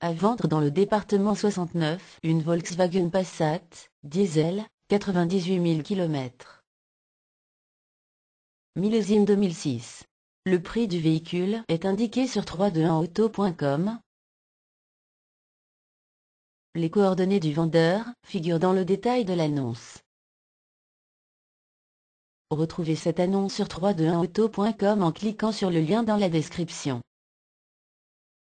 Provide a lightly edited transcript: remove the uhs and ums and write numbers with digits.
À vendre dans le département 69, une Volkswagen Passat, diesel, 98 000 km. Millésime 2006. Le prix du véhicule est indiqué sur 321auto.com. Les coordonnées du vendeur figurent dans le détail de l'annonce. Retrouvez cette annonce sur 321auto.com en cliquant sur le lien dans la description.